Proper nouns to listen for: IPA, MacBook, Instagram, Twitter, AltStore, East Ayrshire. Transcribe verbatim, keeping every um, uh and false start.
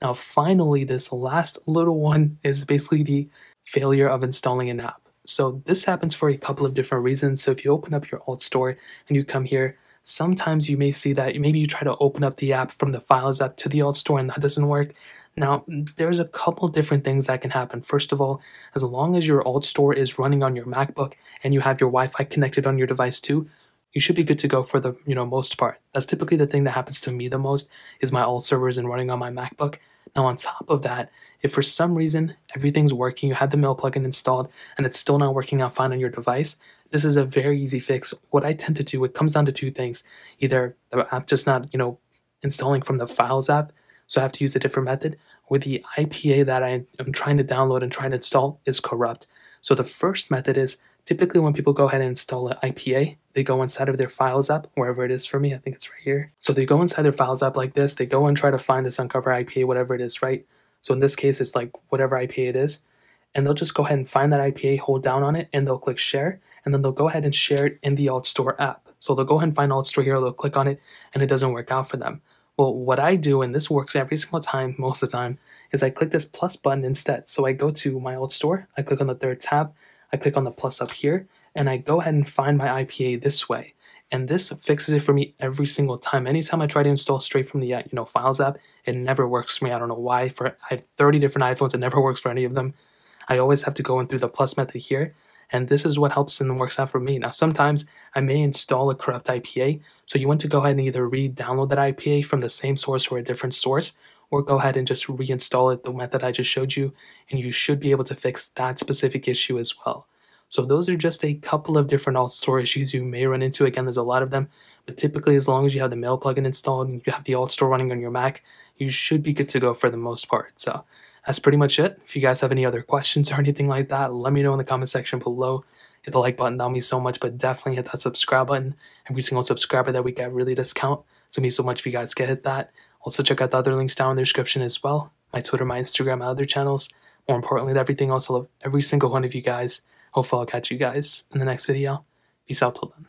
Now finally, this last little one is basically the failure of installing an app. So this happens for a couple of different reasons. So if you open up your AltStore and you come here, sometimes you may see that maybe you try to open up the app from the Files app to the AltStore and that doesn't work. Now, there's a couple different things that can happen. First of all, as long as your AltStore is running on your MacBook and you have your Wi-Fi connected on your device too, you should be good to go for the you know most part. That's typically the thing that happens to me the most, is my alt server isn't running on my MacBook. Now on top of that, if for some reason everything's working, you had the mail plugin installed and it's still not working out fine on your device, this is a very easy fix. What I tend to do, it comes down to two things. Either the app just not you know installing from the Files app, so I have to use a different method, or the I P A that I am trying to download and trying to install is corrupt. So the first method is, typically when people go ahead and install an I P A, they go inside of their Files app, wherever it is for me, I think it's right here. So they go inside their Files app like this, they go and try to find this Uncover I P A, whatever it is, right? So in this case, it's like whatever I P A it is, and they'll just go ahead and find that I P A, hold down on it, and they'll click share, and then they'll go ahead and share it in the AltStore app. So they'll go ahead and find AltStore here, they'll click on it, and it doesn't work out for them. Well, what I do, and this works every single time, most of the time, is I click this plus button instead. So I go to my AltStore, I click on the third tab, I click on the plus up here, and I go ahead and find my I P A this way. And this fixes it for me every single time. Anytime I try to install straight from the you know Files app, it never works for me. I don't know why. For I have thirty different iPhones, it never works for any of them. I always have to go in through the plus method here, and this is what helps and works out for me. Now sometimes I may install a corrupt I P A, so you want to go ahead and either re-download that I P A from the same source or a different source, or go ahead and just reinstall it the method I just showed you, and you should be able to fix that specific issue as well. So those are just a couple of different AltStore issues you may run into. Again, there's a lot of them, but typically as long as you have the mail plugin installed and you have the AltStore running on your Mac, you should be good to go for the most part. So that's pretty much it. If you guys have any other questions or anything like that, let me know in the comment section below. Hit the like button, that'll mean so much, but definitely hit that subscribe button. Every single subscriber that we get really discount, so it means so much if you guys get hit that. Also check out the other links down in the description as well. My Twitter, my Instagram, my other channels. More importantly, everything else, I love every single one of you guys. Hopefully I'll catch you guys in the next video. Peace out till then.